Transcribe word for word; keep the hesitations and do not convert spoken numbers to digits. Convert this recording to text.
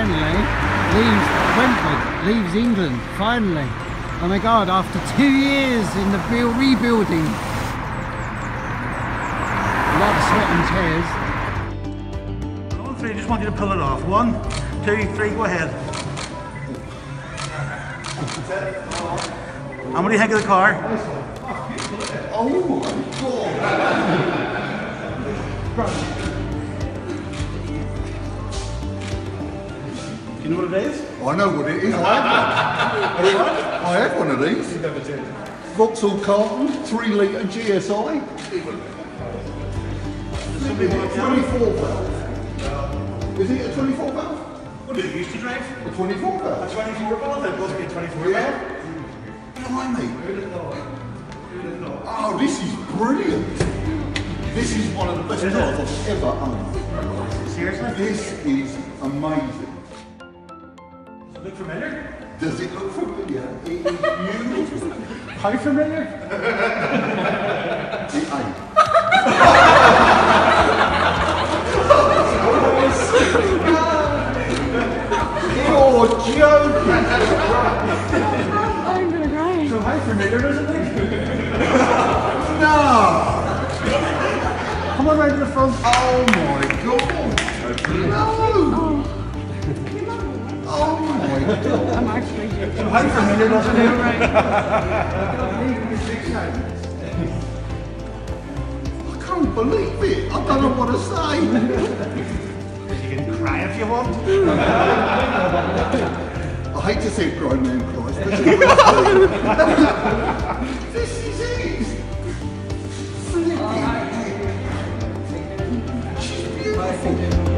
finally leaves Brentford, leaves England, finally. Oh my God, after two years in the real rebuilding. A lot of sweat and tears. On three, just want you to pull it off. One, two, three, go ahead. And what do you think of the car? Oh my God! Do you know what it is? I know what it is. I have one. I have one of these. You never did. Vauxhall Carlton, three litre G S I. twenty-four valve. Is it a twenty-four valve? What did it used to drive? A twenty-four valve. A twenty-four valve? It must be a twenty-four valve. Yeah. Blimey. Oh, this is brilliant. This is one of the best cars I've ever owned. Seriously? This is amazing. Does it look familiar? Does it look familiar? It is beautiful. How familiar? It ain't. You're joking. I'm gonna cry. So high familiar, doesn't it? No! Come on right to the front. Oh my God! No! Oh, oh my God! I'm actually joking. So high familiar, doesn't it? Right. I can't believe it! I don't know what to say! You can cry if you want. I hate to see a grown man cries, but this is it! Flipping heck! She's beautiful!